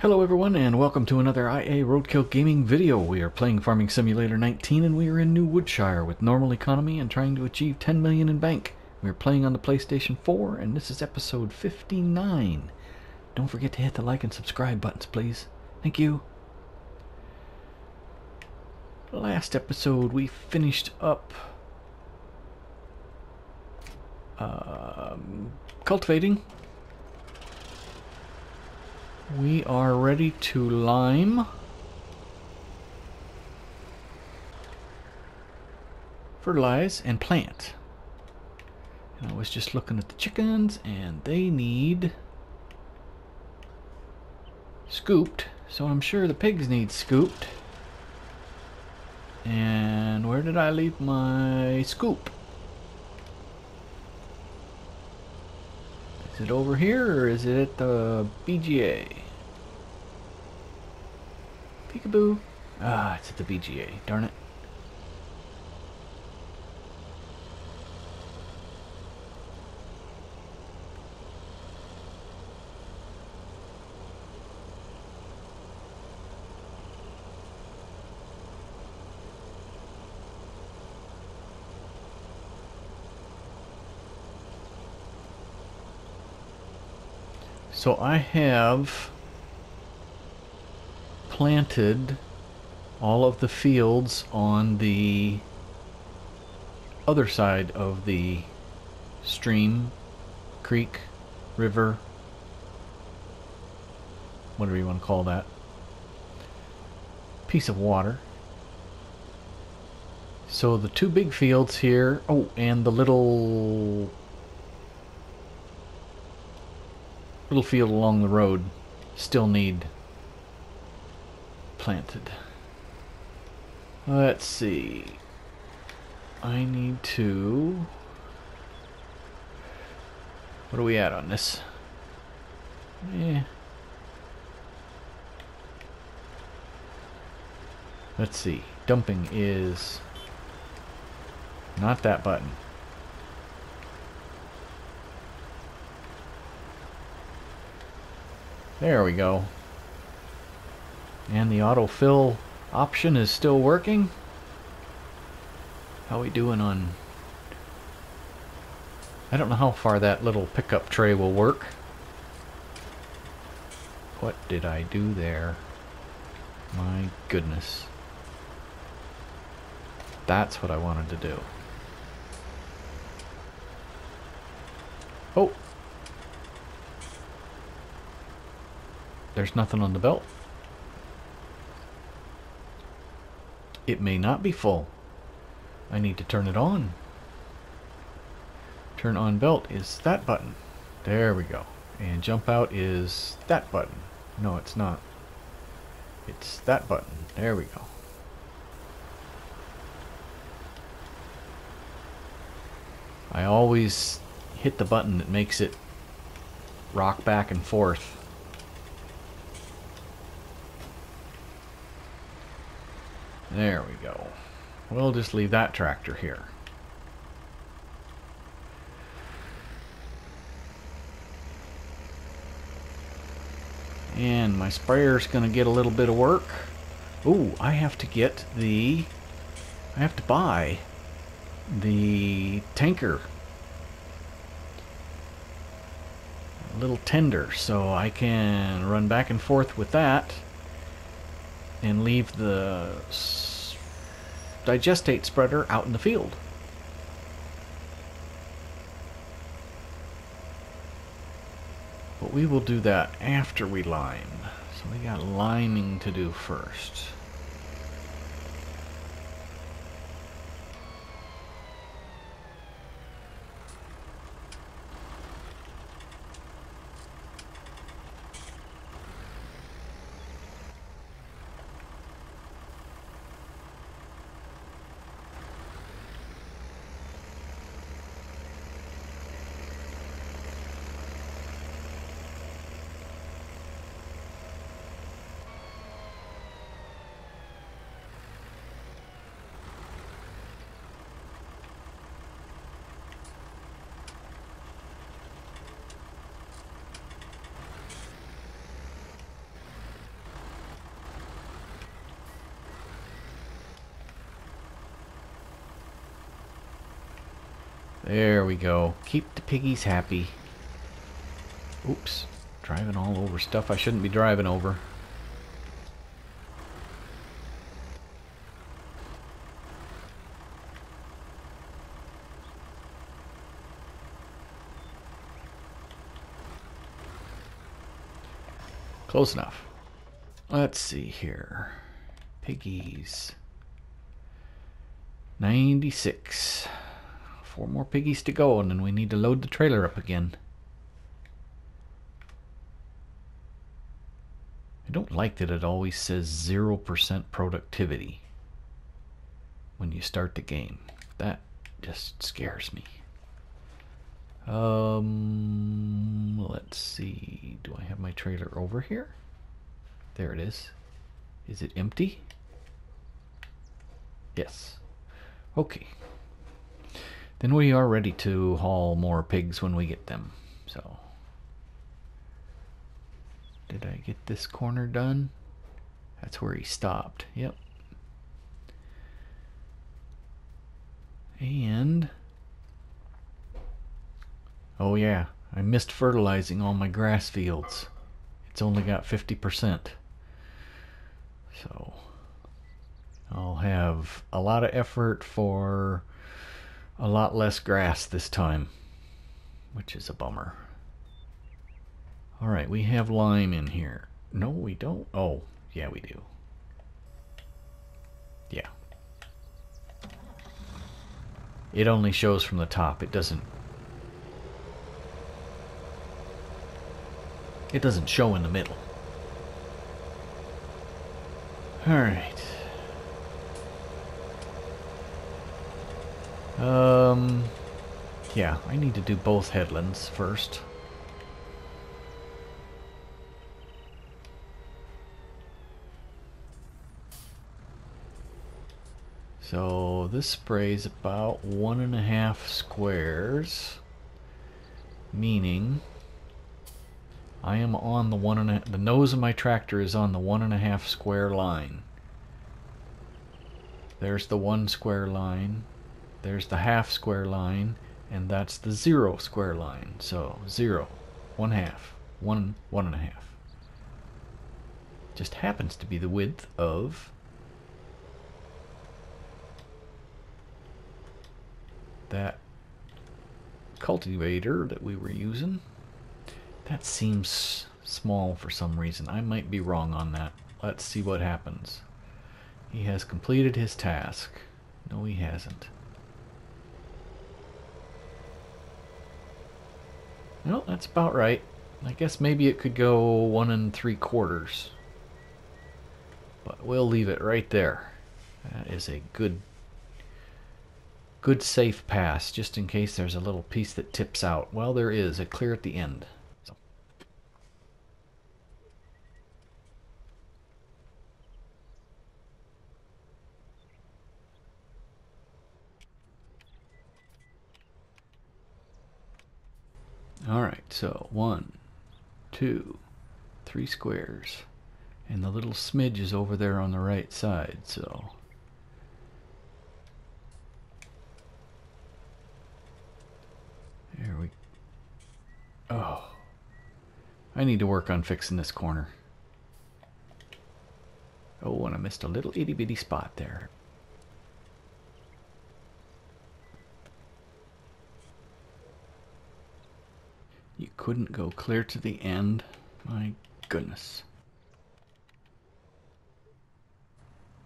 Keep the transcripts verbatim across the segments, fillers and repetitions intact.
Hello everyone and welcome to another I A Roadkill Gaming video. We are playing Farming Simulator nineteen and we are in New Woodshire with normal economy and trying to achieve ten million in bank. We are playing on the PlayStation four and this is episode fifty-nine. Don't forget to hit the like and subscribe buttons please. Thank you. Last episode we finished up um, cultivating. We are ready to lime. Fertilize and plant. And I was just looking at the chickens and they need scooped. So I'm sure the pigs need scooped. And where did I leave my scoop? Is it over here or is it at the B G A? Peekaboo. Ah, it's at the B G A. Darn it. So I have planted all of the fields on the other side of the stream, creek, river, whatever you want to call that, piece of water. So the two big fields here, oh, and the little little field along the road still need planted. Let's see. I need to... What are we at on this? Yeah. Let's see. Dumping is not that button. There we go. And the autofill option is still working. How we doing on... I don't know how far that little pickup tray will work. What did I do there? My goodness. That's what I wanted to do. Oh! There's nothing on the belt. It may not be full. I need to turn it on. Turn on belt is that button. There we go. And jump out is that button. No, it's not. It's that button. There we go. I always hit the button that makes it rock back and forth. There we go. We'll just leave that tractor here. And my sprayer's going to get a little bit of work. Ooh, I have to get the... I have to buy the tanker. A little tender, so I can run back and forth with that. And leave the digestate spreader out in the field. But we will do that after we lime. So we got liming to do first. There we go. Keep the piggies happy. Oops. Driving all over stuff I shouldn't be driving over. Close enough. Let's see here. Piggies. ninety-six. Four more piggies to go, and then we need to load the trailer up again. I don't like that it always says zero percent productivity when you start the game. That just scares me. Um, let's see. Do I have my trailer over here? There it is. Is it empty? Yes. Okay. Then we are ready to haul more pigs when we get them. So, did I get this corner done? That's where he stopped. Yep. And oh yeah, I missed fertilizing all my grass fields. It's only got fifty percent. So I'll have a lot of effort for a lot less grass this time, which is a bummer. All right, we have lime in here. No, we don't. Oh, yeah, we do. Yeah. It only shows from the top. It doesn't It doesn't show in the middle. Alright. Um, yeah, I need to do both headlands first. So this sprays about one and a half squares, meaning I am on the one and a, the nose of my tractor is on the one and a half square line. There's the one square line, there's the half square line, and that's the zero square line. So zero, one half, one, one and a half. Just happens to be the width of that cultivator that we were using. That seems small for some reason. I might be wrong on that. Let's see what happens. He has completed his task. No, he hasn't. Well, that's about right. I guess maybe it could go one and three quarters. But we'll leave it right there. That is a good, good safe pass, just in case there's a little piece that tips out. Well, there is a clear at the end. Alright, so one, two, three squares, and the little smidge is over there on the right side, so there we go. Oh, I need to work on fixing this corner. Oh, and I missed a little itty bitty spot there. You couldn't go clear to the end. My goodness.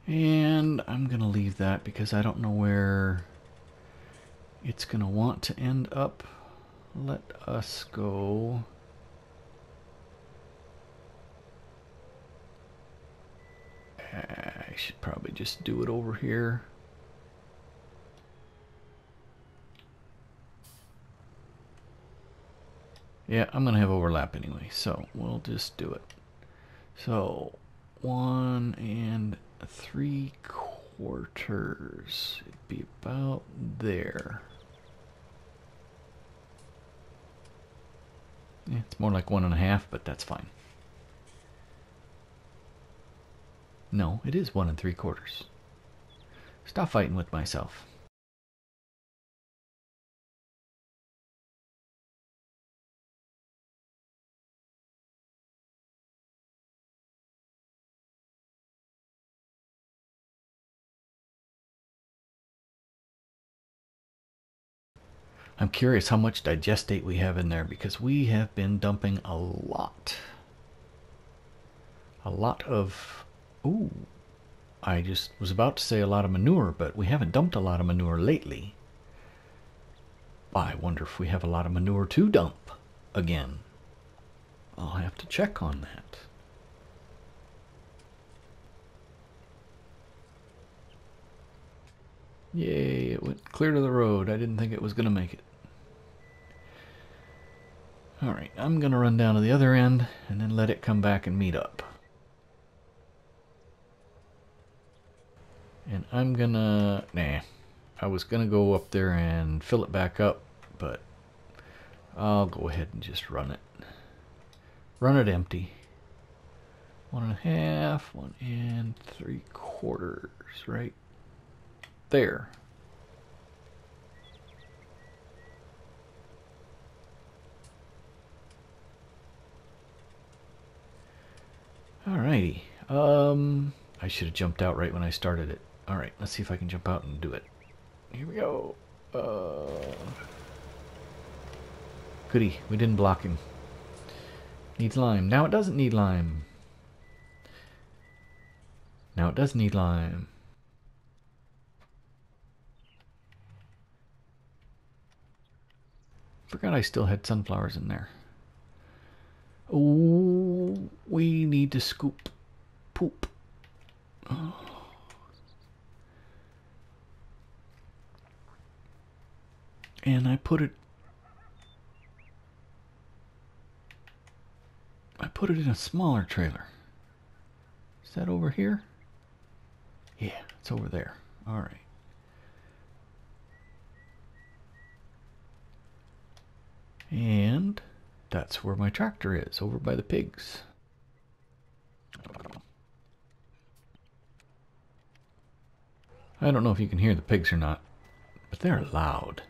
And I'm going to leave that because I don't know where it's going to want to end up. Let us go. I should probably just do it over here. Yeah, I'm going to have overlap anyway, so we'll just do it. So, one and three quarters. It'd be about there. Yeah, it's more like one and a half, but that's fine. No, it is one and three quarters. Stop fighting with myself. I'm curious how much digestate we have in there, because we have been dumping a lot. A lot of... Ooh. I just was about to say a lot of manure, but we haven't dumped a lot of manure lately. I wonder if we have a lot of manure to dump again. I'll have to check on that. Yay, it went clear to the road. I didn't think it was going to make it. Alright, I'm going to run down to the other end and then let it come back and meet up. And I'm going to... Nah. I was going to go up there and fill it back up, but I'll go ahead and just run it. Run it empty. One and a half, one and three quarters, right there. Alrighty. Um, I should have jumped out right when I started it. Alright, let's see if I can jump out and do it. Here we go. Uh, goody, we didn't block him. Needs lime. Now it doesn't need lime. Now it does need lime. Forgot I still had sunflowers in there. Oh, we need to scoop poop. Oh. And I put it I put it in a smaller trailer. Is that over here? Yeah, it's over there. Alright. And that's where my tractor is, over by the pigs. I don't know if you can hear the pigs or not, but they're loud.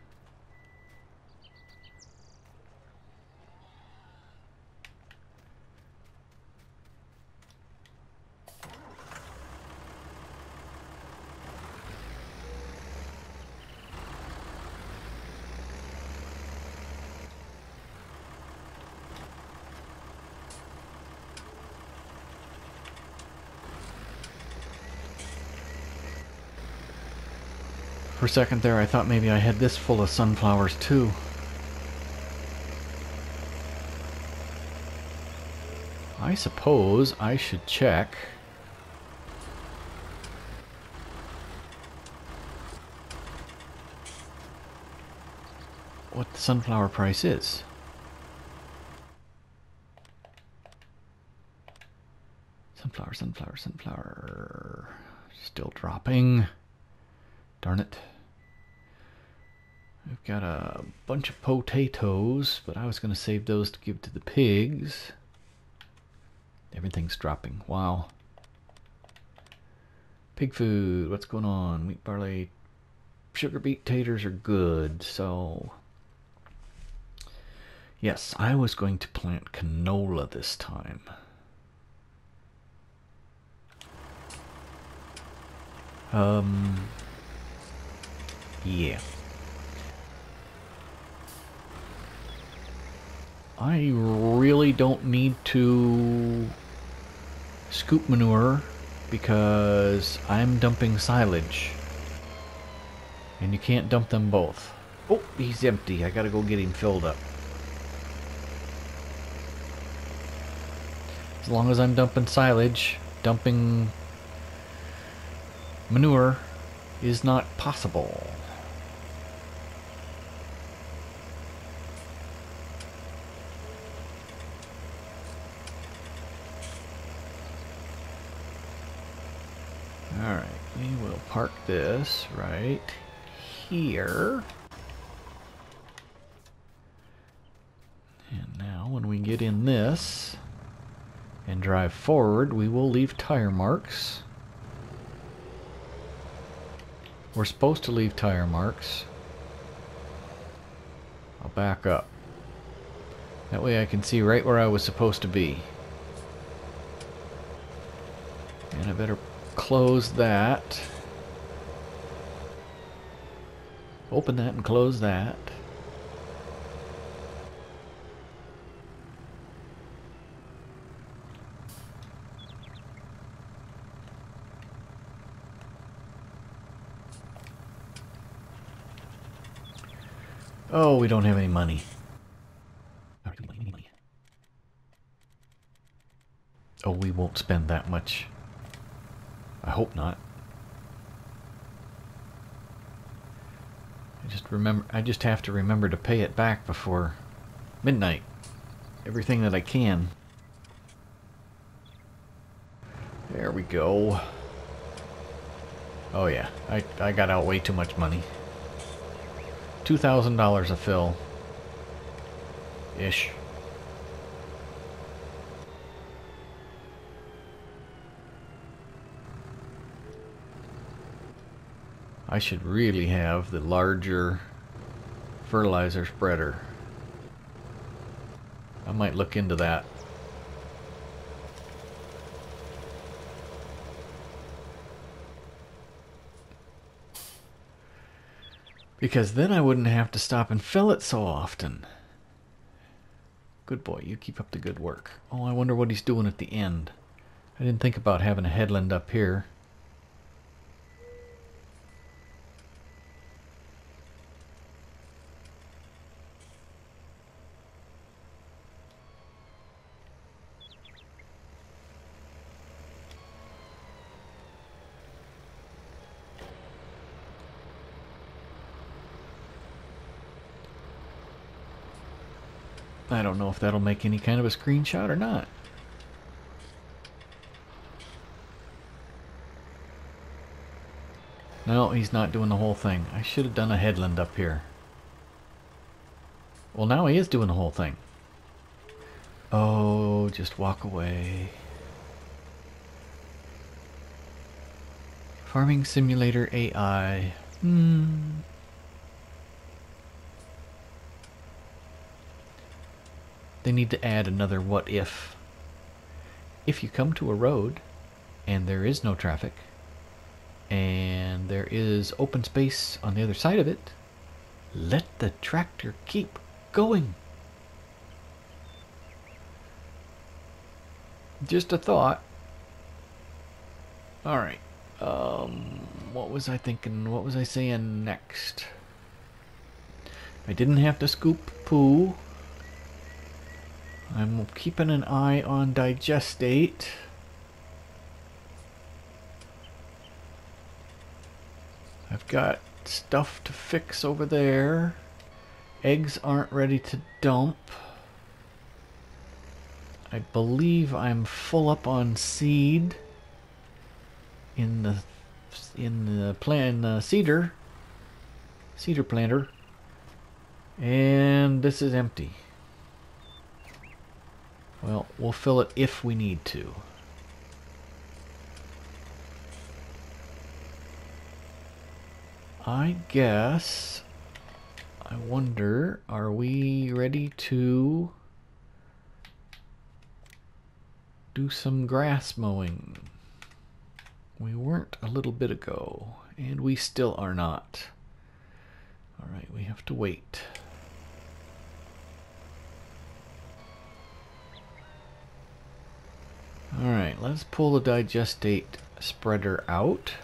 For a second there, I thought maybe I had this full of sunflowers too. I suppose I should check. What the sunflower price is. Sunflower, sunflower, sunflower. Still dropping. Darn it. We've got a bunch of potatoes, but I was going to save those to give to the pigs. Everything's dropping. Wow. Pig food. What's going on? Wheat, barley, sugar beet taters are good. So, yes, I was going to plant canola this time. Um, yeah. I really don't need to scoop manure because I'm dumping silage. And you can't dump them both. Oh, he's empty. I gotta go get him filled up. As long as I'm dumping silage, dumping manure is not possible. Alright, we will park this right here. And now when we get in this and drive forward, we will leave tire marks. We're supposed to leave tire marks. I'll back up. That way I can see right where I was supposed to be. And I better close that. Open that and close that. Oh, we don't have any money. Oh, we won't spend that much. I hope not. I just remember. I just have to remember to pay it back before midnight. Everything that I can. There we go. Oh yeah, I, I got out way too much money. two thousand dollars a fill. Ish. I should really have the larger fertilizer spreader. I might look into that. Because then I wouldn't have to stop and fill it so often. Good boy, you keep up the good work. Oh, I wonder what he's doing at the end. I didn't think about having a headland up here. I don't know if that'll make any kind of a screenshot or not. No, he's not doing the whole thing. I should have done a headland up here. Well, now he is doing the whole thing. Oh, just walk away. Farming Simulator A I. Hmm. They need to add another what if. If you come to a road and there is no traffic and there is open space on the other side of it, let the tractor keep going. Just a thought. All right. Um, what was I thinking? What was I saying next? I didn't have to scoop poo. I'm keeping an eye on digestate. I've got stuff to fix over there. Eggs aren't ready to dump. I believe I'm full up on seed in the in the plant uh, cedar cedar planter, and this is empty. Well, we'll fill it if we need to. I guess, I wonder, are we ready to do some grass mowing? We weren't a little bit ago, and we still are not. All right, we have to wait. Alright, let's pull the digestate spreader out.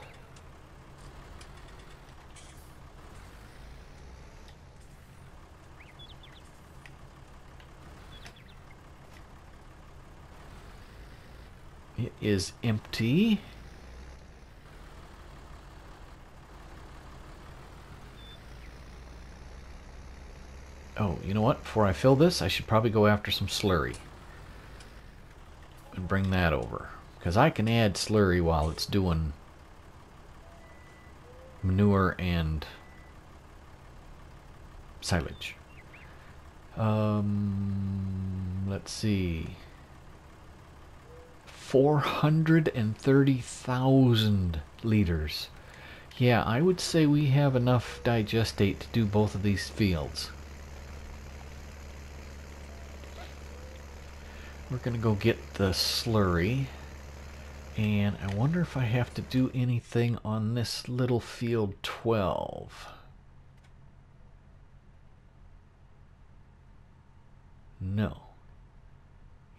It is empty. Oh, you know what? Before I fill this, I should probably go after some slurry. And bring that over, because I can add slurry while it's doing manure and silage. Um, let's see, four hundred thirty thousand liters. Yeah, I would say we have enough digestate to do both of these fields. We're going to go get the slurry, and I wonder if I have to do anything on this little field twelve. No.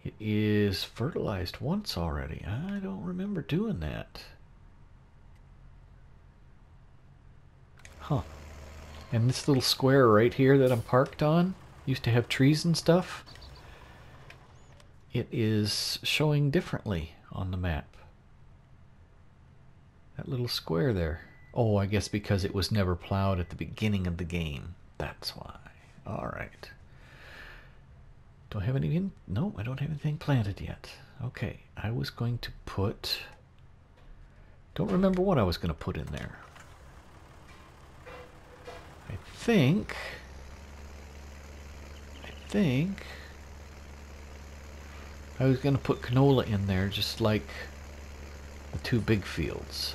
It is fertilized once already. I don't remember doing that. Huh. And this little square right here that I'm parked on used to have trees and stuff. It is showing differently on the map. That little square there. Oh, I guess because it was never plowed at the beginning of the game. That's why. Alright. Don't have anything... No, I don't have anything planted yet. Okay, I was going to put... Don't remember what I was going to put in there. I think... I think... I was going to put canola in there, just like the two big fields.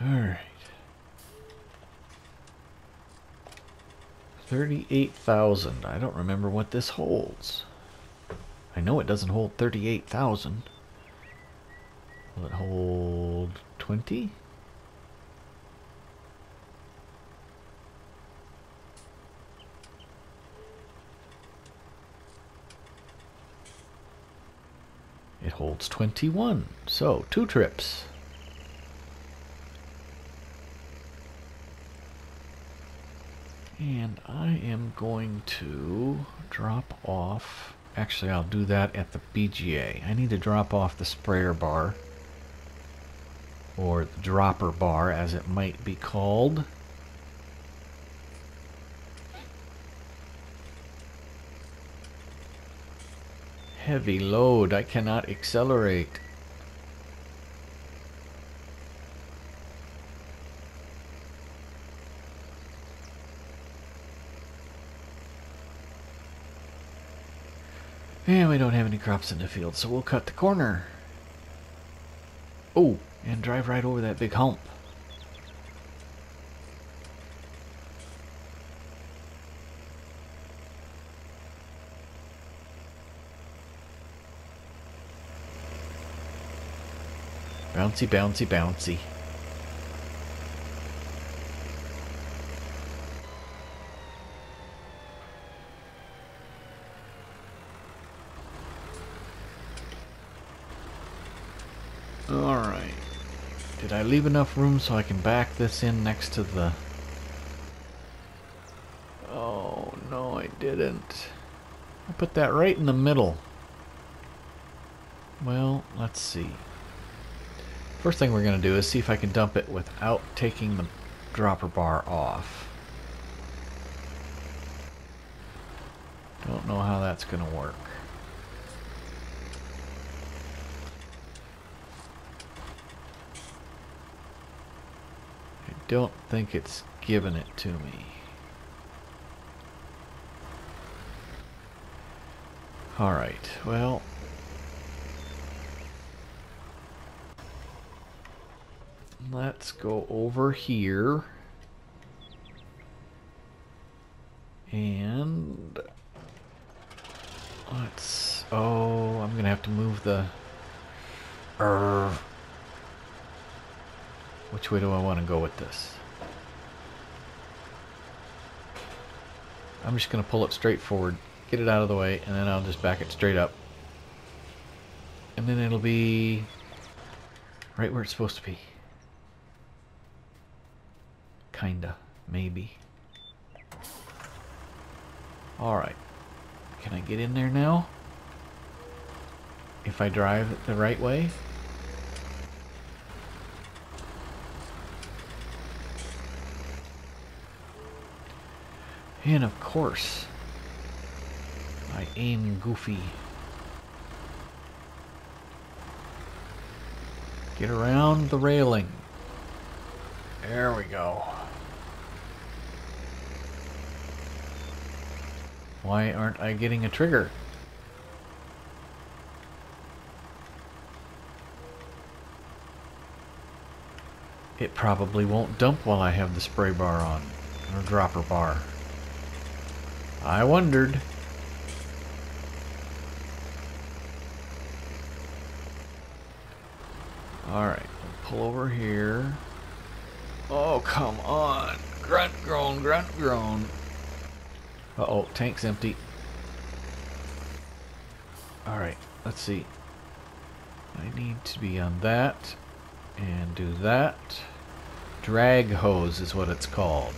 All right. thirty-eight thousand. I don't remember what this holds. I know it doesn't hold thirty-eight thousand. Will it hold twenty? It holds twenty-one. So, two trips. And I am going to drop off... Actually, I'll do that at the B G A. I need to drop off the sprayer bar, or the dropper bar, as it might be called. Heavy load. I cannot accelerate. And we don't have any crops in the field, so we'll cut the corner. Oh, and drive right over that big hump. Bouncy, bouncy, bouncy. Alright. Did I leave enough room so I can back this in next to the... Oh, no, I didn't. I put that right in the middle. Well, let's see. First thing we're going to do is see if I can dump it without taking the dropper bar off. Don't know how that's going to work. Don't think it's giving it to me. All right, well, let's go over here and let's... Oh, I'm gonna have to move the... Urgh. Which way do I want to go with this? I'm just going to pull it straight forward, get it out of the way, and then I'll just back it straight up. And then it'll be right where it's supposed to be. Kinda, maybe. Alright. Can I get in there now? If I drive it the right way? And of course, I aim goofy. Get around the railing. There we go. Why aren't I getting a trigger? It probably won't dump while I have the spray bar on, or dropper bar. I wondered. Alright, we'll pull over here. Oh, come on. Grunt groan, grunt groan. Uh-oh, tank's empty. Alright, let's see. I need to be on that and do that. Drag hose is what it's called.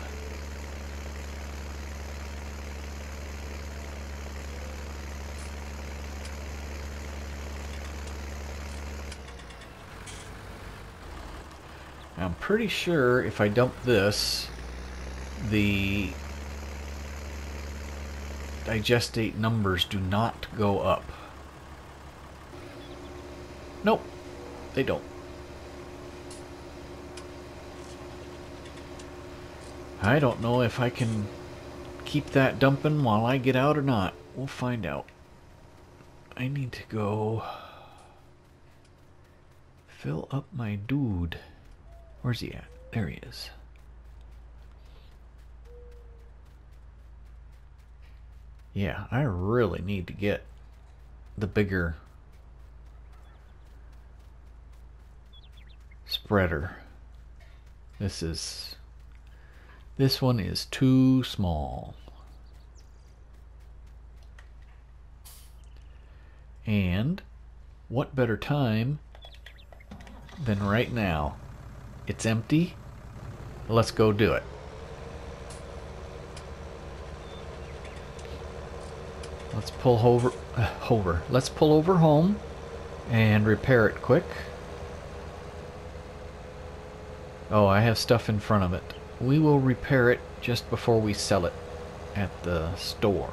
I'm pretty sure if I dump this, the digestate numbers do not go up. Nope, they don't. I don't know if I can keep that dumping while I get out or not. We'll find out. I need to go fill up my dude. Where's he at? There he is. Yeah, I really need to get the bigger spreader. This is... This one is too small. And what better time than right now? It's empty. Let's go do it. Let's pull over, uh, over. Let's pull over home and repair it quick. Oh, I have stuff in front of it. We will repair it just before we sell it at the store.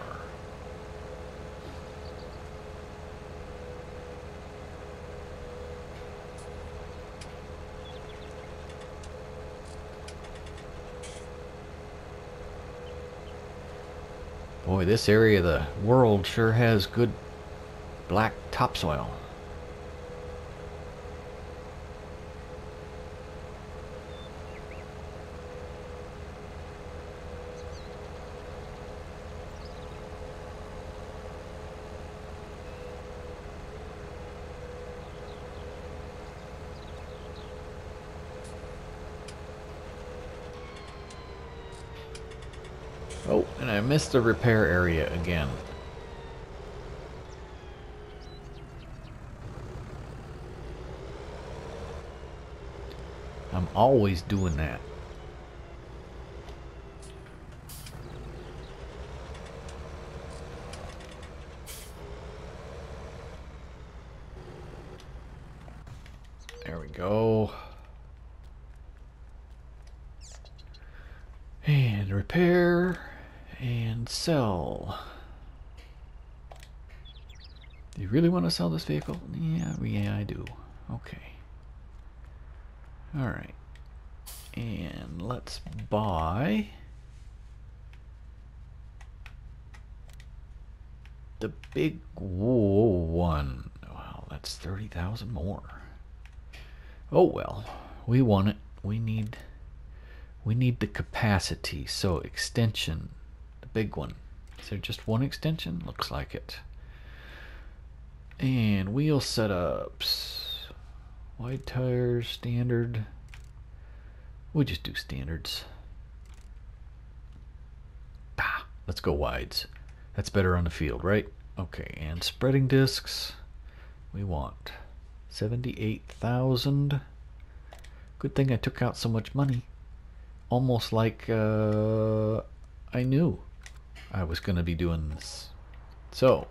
Boy, this area of the world sure has good black topsoil. Oh, and I missed the repair area again. I'm always doing that. There we go. And repair. And sell. Do you really want to sell this vehicle? Yeah, yeah, I do. Okay. Alright. And let's buy the big whoa one. Wow, that's thirty thousand more. Oh well. We want it. We need we need the capacity, so extension. Big one. Is there just one extension? Looks like it. And wheel setups. Wide tires, standard. We'll just do standards. Ah, let's go wides. That's better on the field, right? Okay, and spreading discs. We want seventy-eight thousand. Good thing I took out so much money. Almost like uh, I knew I was going to be doing this. So.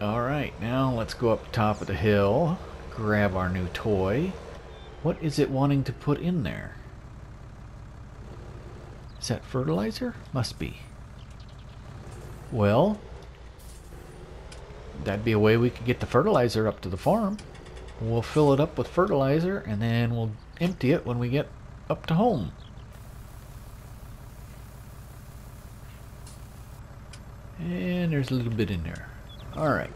Alright, now let's go up top of the hill. Grab our new toy. What is it wanting to put in there? Is that fertilizer? Must be. Well, that'd be a way we could get the fertilizer up to the farm. We'll fill it up with fertilizer and then we'll empty it when we get up to home. And there's a little bit in there. Alright.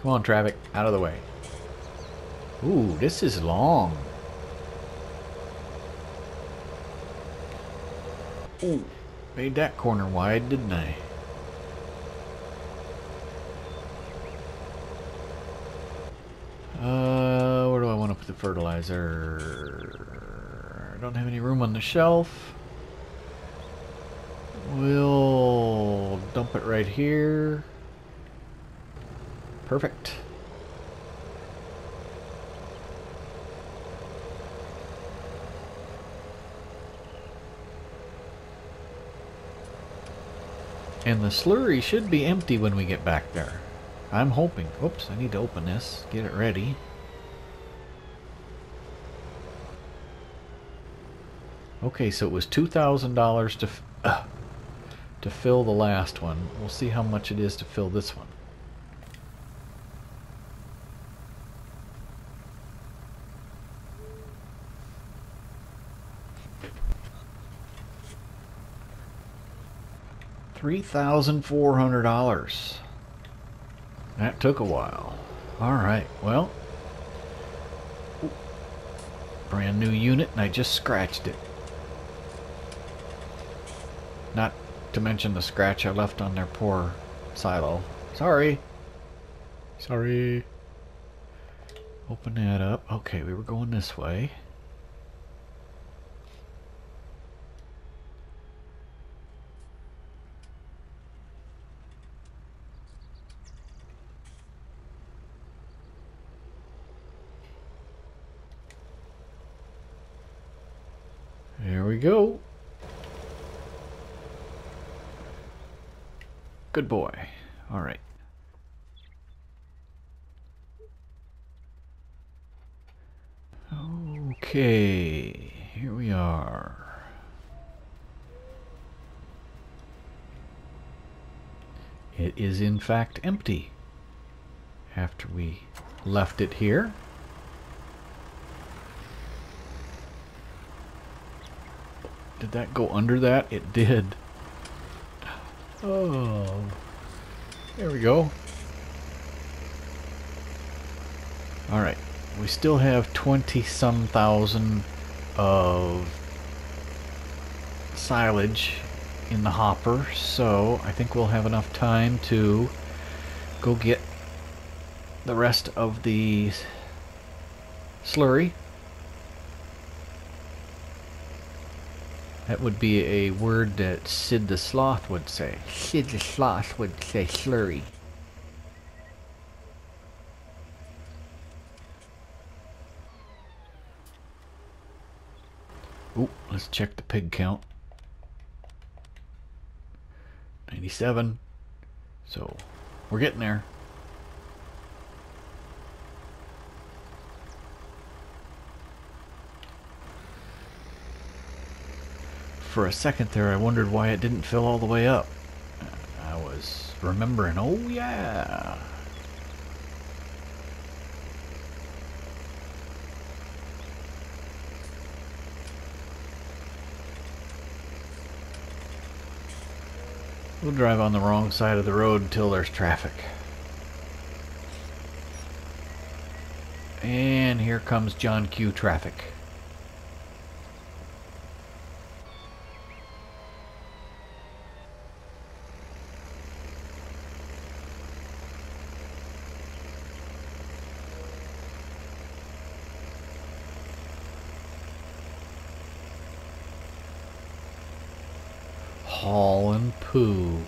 Come on, traffic. Out of the way. Ooh, this is long. Ooh, made that corner wide, didn't I? the fertilizer. I don't have any room on the shelf. We'll dump it right here. Perfect. And the slurry should be empty when we get back there. I'm hoping. Oops, I need to open this. Get it ready. Okay, so it was two thousand dollars to, uh, to fill the last one. We'll see how much it is to fill this one. three thousand four hundred dollars. That took a while. Alright, well. Brand new unit, and I just scratched it. Not to mention the scratch I left on their poor silo. Sorry. Sorry. Open that up. Okay, we were going this way. Go. Good boy. All right. Okay, here we are. It is in fact empty after we left it here. Did that go under that? It did. Oh. There we go. Alright. We still have twenty some thousand of silage in the hopper, so I think we'll have enough time to go get the rest of the slurry. That would be a word that Sid the Sloth would say. Sid the Sloth would say slurry. Ooh, let's check the pig count. ninety-seven. So, we're getting there. For a second there, I wondered why it didn't fill all the way up. I was remembering, oh yeah! We'll drive on the wrong side of the road until there's traffic. And here comes John Q traffic. Hauling poo.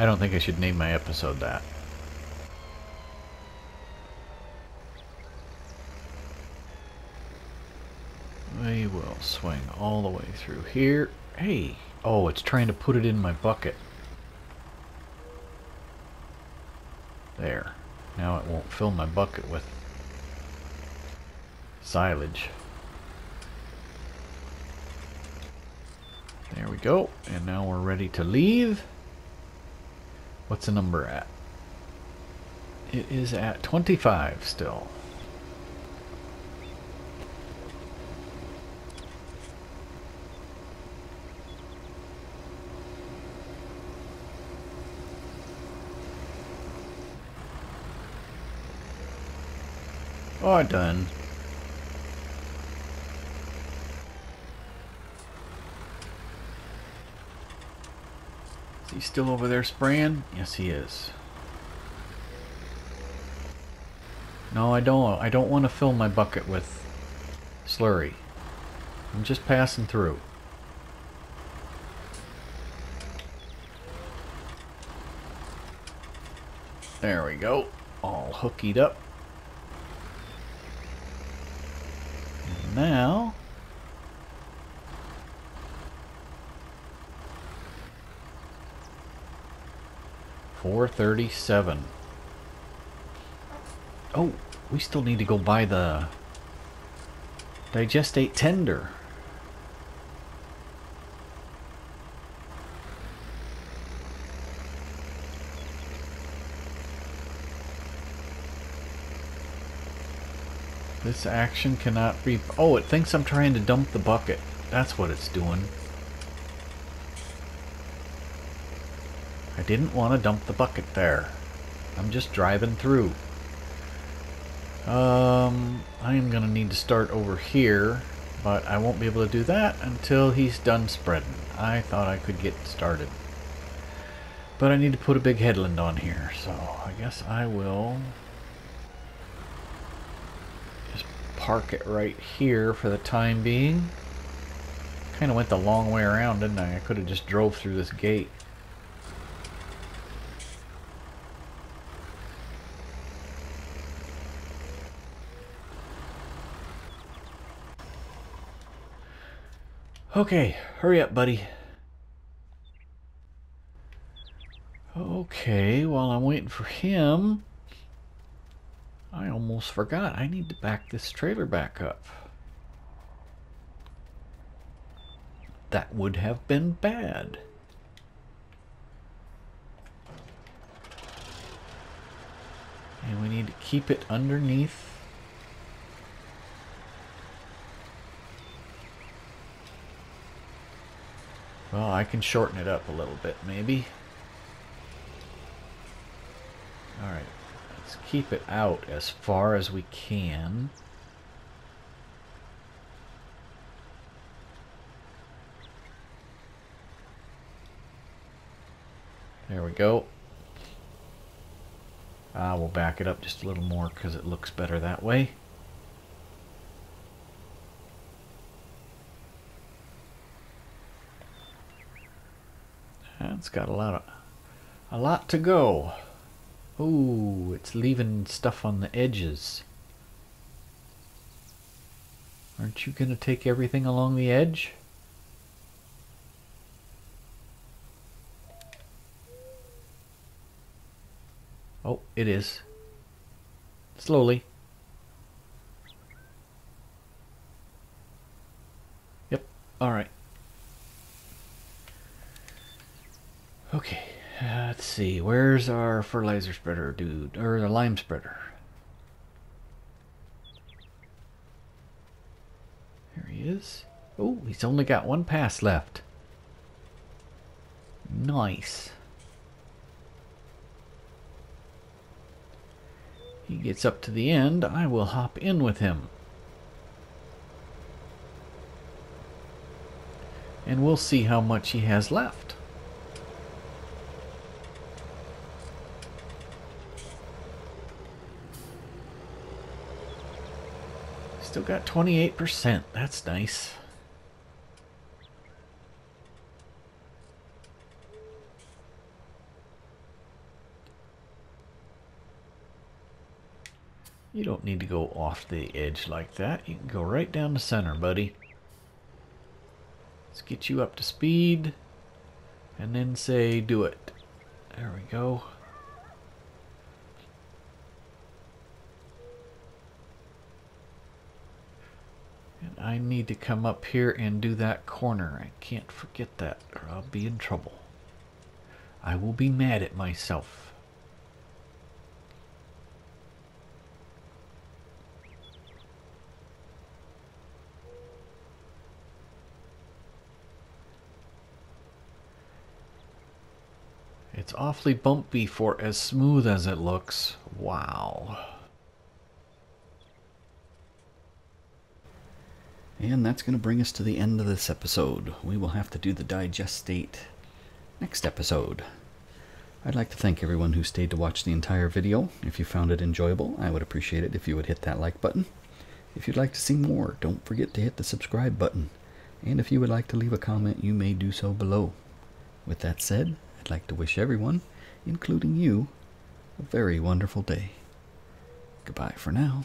I don't think I should name my episode that. We will swing all the way through here. Hey! Oh, it's trying to put it in my bucket. There. Now it won't fill my bucket with silage. There we go. And now we're ready to leave. What's the number at? It is at twenty-five still. Are done. He's still over there spraying? Yes, he is. No, I don't. I don't want to fill my bucket with slurry. I'm just passing through. There we go. All hookied up. And now... four thirty-seven. Oh, we still need to go buy the digestate tender. This action cannot be... Oh, it thinks I'm trying to dump the bucket. That's what it's doing. I didn't want to dump the bucket there. I'm just driving through. Um, I am going to need to start over here, but I won't be able to do that until he's done spreading. I thought I could get started. But I need to put a big headland on here, so I guess I will just park it right here for the time being. Kind of went the long way around, didn't I? I could have just drove through this gate. Okay, hurry up, buddy. Okay, while I'm waiting for him, I almost forgot. I need to back this trailer back up. That would have been bad. And we need to keep it underneath. Well, I can shorten it up a little bit, maybe. Alright, let's keep it out as far as we can. There we go. Uh, we'll back it up just a little more because it looks better that way. It's got a lot of, a lot to go. Ooh, it's leaving stuff on the edges. Aren't you going to take everything along the edge? Oh, it is. Slowly. Yep, all right. Okay, uh, let's see. Where's our fertilizer spreader, dude? Or the lime spreader? There he is. Oh, he's only got one pass left. Nice. He gets up to the end. I will hop in with him. And we'll see how much he has left. Still got twenty-eight percent. That's nice. You don't need to go off the edge like that. You can go right down the center, buddy. Let's get you up to speed and then say do it. There we go. I need to come up here and do that corner. I can't forget that or I'll be in trouble. I will be mad at myself. It's awfully bumpy for as smooth as it looks. Wow. And that's going to bring us to the end of this episode. We will have to do the digestate next episode. I'd like to thank everyone who stayed to watch the entire video. If you found it enjoyable, I would appreciate it if you would hit that like button. If you'd like to see more, don't forget to hit the subscribe button. And if you would like to leave a comment, you may do so below. With that said, I'd like to wish everyone, including you, a very wonderful day. Goodbye for now.